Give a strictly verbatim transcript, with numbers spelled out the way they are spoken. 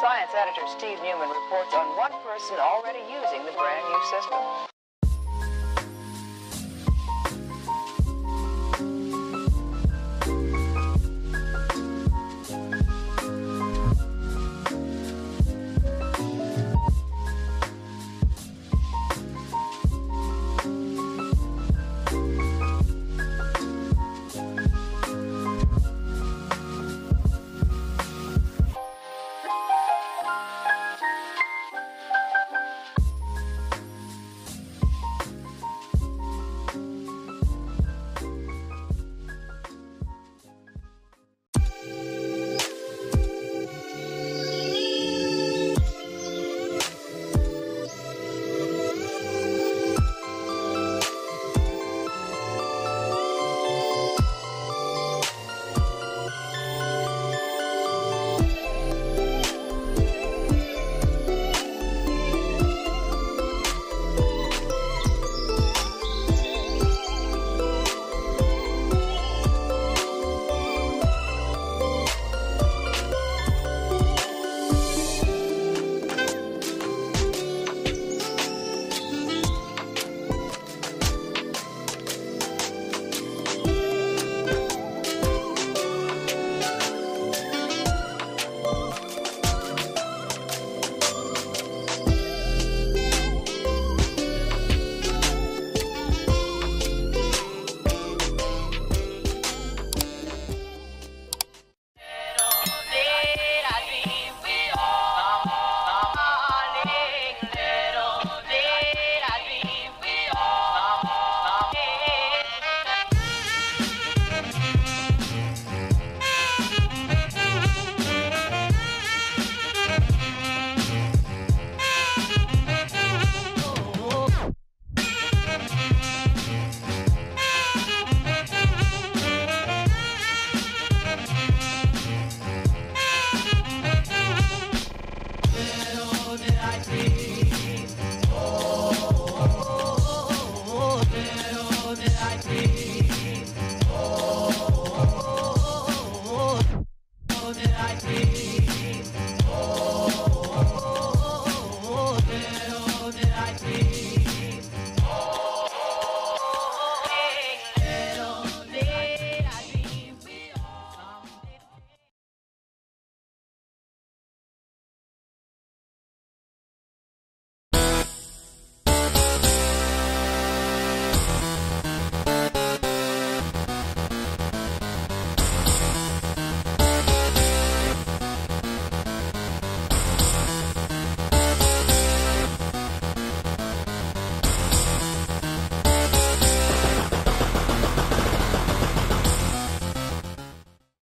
Science editor Steve Newman reports on one person already using the brand new system.